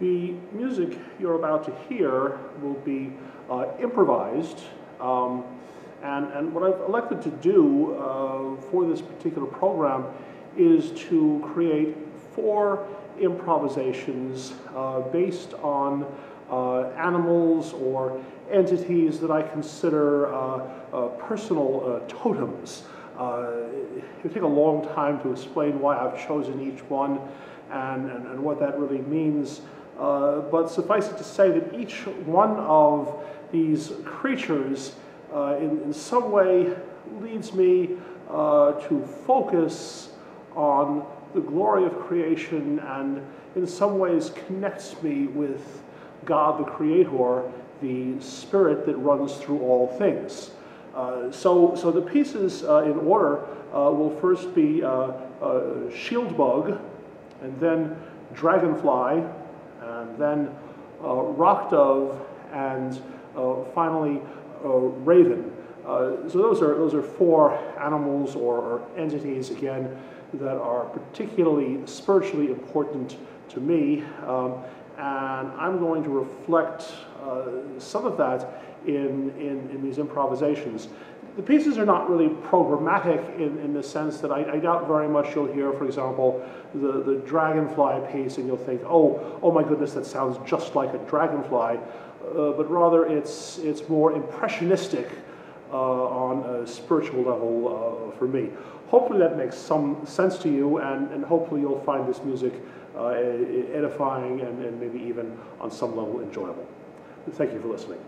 The music you're about to hear will be improvised, and what I've elected to do for this particular program is to create four improvisations based on animals or entities that I consider personal totems. It would take a long time to explain why I've chosen each one and what that really means. But suffice it to say that each one of these creatures in some way leads me to focus on the glory of creation and in some ways connects me with God the Creator, the Spirit that runs through all things. So the pieces in order will first be shield bug, and then dragonfly, and then rock dove, and finally raven. So those are four animals or entities again that are particularly spiritually important to me, and I'm going to reflect some of that in these improvisations. The pieces are not really programmatic in the sense that I doubt very much you'll hear, for example, the dragonfly piece and you'll think, oh my goodness, that sounds just like a dragonfly, but rather it's more impressionistic on a spiritual level for me. Hopefully that makes some sense to you, and hopefully you'll find this music edifying and maybe even on some level enjoyable. Thank you for listening.